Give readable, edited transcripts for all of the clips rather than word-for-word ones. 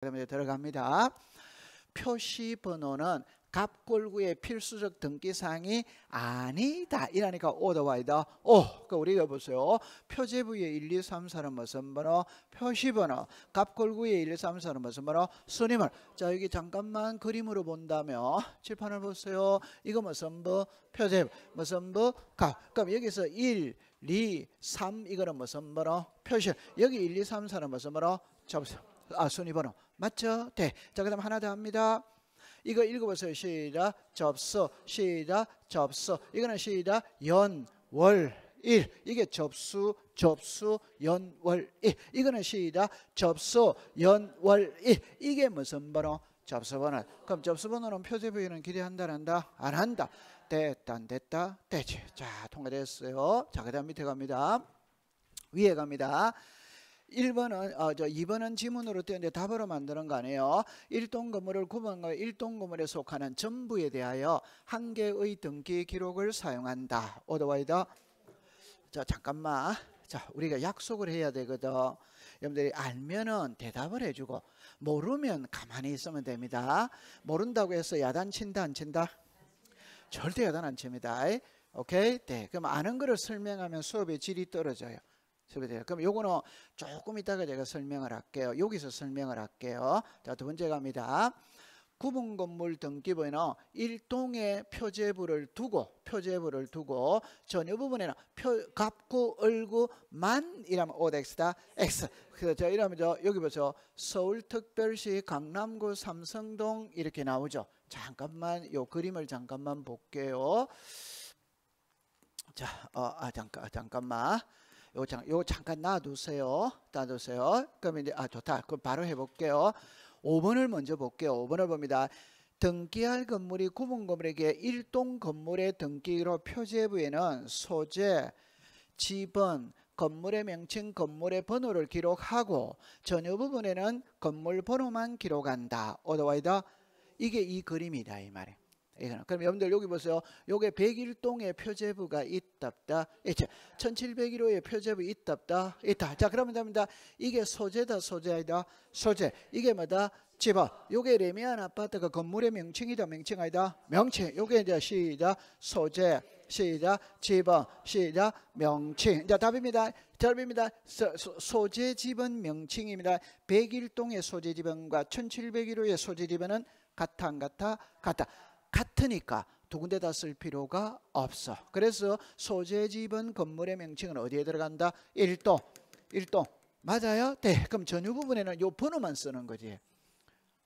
그럼 이제 들어갑니다. 표시 번호는 갑골구의 필수적 등기사항이 아니다. 이러니까 otherwise. 그러니까 우리가 보세요. 표제부의 1, 2, 3, 4는 무슨 번호? 표시번호. 갑골구의 1, 2, 3, 4는 무슨 번호? 순임을. 자, 여기 잠깐만 그림으로 본다면 칠판을 보세요. 이거 무슨 부? 표제부. 무슨 부? 갑. 그럼 여기서 1, 2, 3 이거는 무슨 번호? 표시. 여기 1, 2, 3, 4는 무슨 번호? 접수. 순위번호. 맞죠? 네. 자, 그 다음 하나 더 합니다. 이거 읽어보세요. 시작. 접수. 시작. 접수. 이거는 시작. 연, 월, 일. 이게 접수, 접수, 연, 월, 일. 이거는 시작. 접수, 연, 월, 일. 이게 무슨 번호? 접수번호. 그럼 접수번호는 표제부에는 기재한다, 안 한다? 안 한다. 됐다, 안 됐다? 됐지. 자, 통과됐어요. 자, 그 다음 밑에 갑니다. 위에 갑니다. 1번은 2번은 지문으로 떼는데 답으로 만드는 거 아니에요. 1동 건물을 9번과 1동 건물에 속하는 전부에 대하여 한 개의 등기 기록을 사용한다. 오더와이더. 자, 잠깐만. 자, 우리가 약속을 해야 되거든. 여러분들이 알면은 대답을 해주고 모르면 가만히 있으면 됩니다. 모른다고 해서 야단 친다 안 친다? 절대 야단 안 칩니다. 오케이? 네. 그럼 아는 거를 설명하면 수업의 질이 떨어져요. 그럼 요거는 조금 이따가 제가 설명을 할게요. 여기서 설명을 할게요. 자, 두 번째 갑니다. 구분 건물 등기부에는 1동의 표제부를 두고 전유 부분에는 갑구 을구만 이라면 OX다 X. 그래서 저 이러면서 여기 보세요. 서울특별시 강남구 삼성동 이렇게 나오죠. 잠깐만 요 그림을 잠깐만 볼게요. 자, 잠깐만. 요거 잠깐 놔두세요. 그럼 이제 좋다. 그럼 바로 해볼게요. 5번을 먼저 볼게요. 5번을 봅니다. 등기할 건물이 구분 건물에게 1동 건물의 등기로 표제부에는 소재, 지번, 건물의 명칭, 건물의 번호를 기록하고 전유 부분에는 건물 번호만 기록한다. 어더와이더. 이게 이 그림이다 이 말이에요. 그럼 여러분들 여기 보세요. 요게 101동의 표제부가 있답다. 1701호의 표제부 있답다. 있다. 자, 그러면 됩니다. 이게 소재다, 소재이다. 소재. 이게 뭐다? 집어. 요게 레미안 아파트가 건물의 명칭이다, 명칭 아니다. 명칭. 요게 이제 시작. 소재. 시작. 집어. 시작. 명칭. 자, 답입니다. 소재 집은 명칭입니다. 101동의 소재 집은과 1701호의 소재 집은은 같아, 안 같아? 같아. 같으니까 두 군데 다 쓸 필요가 없어. 그래서 소재 집은 건물의 명칭은 어디에 들어간다? 1동. 맞아요? 네. 그럼 전유 부분에는 요 번호만 쓰는 거지.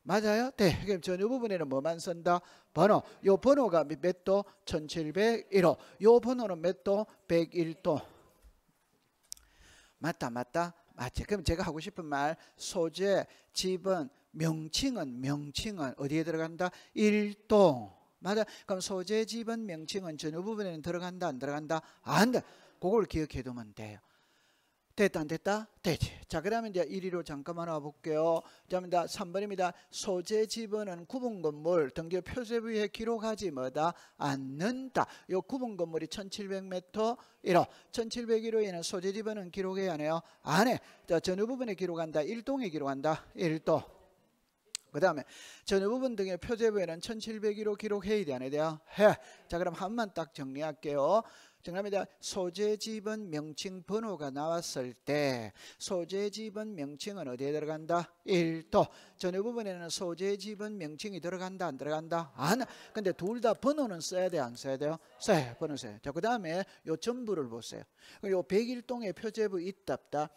맞아요? 네. 그럼 전유 부분에는 뭐만 쓴다? 번호. 요 번호가 몇 도? 1701호. 요 번호는 몇 도? 101도. 맞지. 그럼 제가 하고 싶은 말, 소재 집은 명칭은 어디에 들어간다? 1동. 맞아. 그럼 소재 집은 명칭은 전유 부분에는 들어간다 안 들어간다? 안 돼. 그걸 기억해두면 돼요. 됐다 안 됐다? 됐지. 자, 그러면 이제 1위로 잠깐만 와볼게요. 자, 3번입니다. 소재 집은 구분 건물 등기 표제부에 기록하지 않는다. 요 구분 건물이 1700m 1호. 1701호에는 소재 집은 기록해야 하네요. 안 해. 자, 전유 부분에 기록한다. 1동에 기록한다. 1동. 그 다음에 전유 부분 등의 표제부에는 1701호 기록해야 되네. 해. 자, 그럼 한만 딱 정리할게요. 정리합니다. 소재 집은 명칭 번호가 나왔을 때 소재 집은 명칭은 어디에 들어간다? 1도. 전유 부분에는 소재 집은 명칭이 들어간다 안 들어간다? 안. 근데 둘 다 번호는 써야 돼 안 써야 돼요? 써요. 번호 써요. 자, 그 다음에 요 전부를 보세요. 요 101동의 표제부 있답다.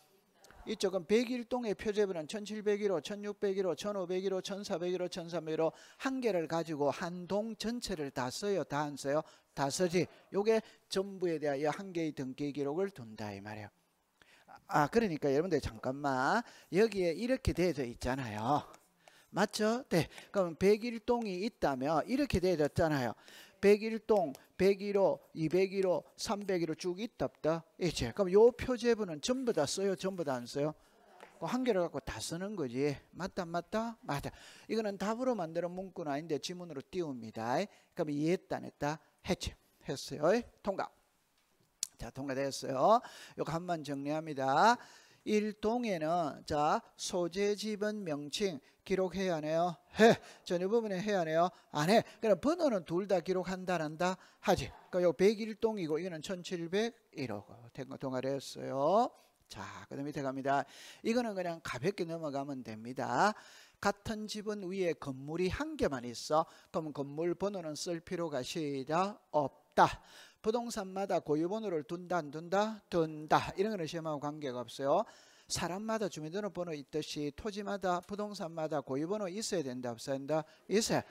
이쪽은 101동의 표제부는 1701호, 1601호, 1501호, 1401호, 1301호 한 개를 가지고 한 동 전체를 다 써요? 다 안 써요? 다 쓰지. 요게 전부에 대하여 한 개의 등기 기록을 둔다 이 말이에요. 그러니까 여러분들 잠깐만 여기에 이렇게 되어져 있잖아요. 맞죠? 네. 그럼 101동이 있다면 이렇게 되어졌잖아요. 101동, 101호, 201호, 301호 쭉 있답다. 이제 그럼 요 표제부는 전부 다 써요? 전부 다 안 써요? 한 개를 갖고 다 쓰는 거지. 맞다. 이거는 답으로 만드는 문구는 아닌데 지문으로 띄웁니다. 그럼 이해했다 안 했다? 했지. 했어요. 통과. 자, 통과됐어요. 요거 한번 정리합니다. 1동에는 자 소재 지분 명칭 기록해야 하네요. 해. 전유 부분에 해야 하네요. 안 해. 그럼 번호는 둘 다 기록한다 안 한다 하지. 그러니까 요 101동이고 이거는 1701호고 된 거 동아리였어요. 자, 그 다음 밑에 갑니다. 이거는 그냥 가볍게 넘어가면 됩니다. 같은 집은 위에 건물이 한 개만 있어. 그럼 건물 번호는 쓸 필요가 시작 없다. 부동산마다 고유번호를 둔다 안 둔다? 둔다. 이런 거는 시험하고 관계가 없어요. 사람마다 주민등록번호 있듯이 토지마다 부동산마다 고유번호 있어야 된다 없어야 된다? 있어야.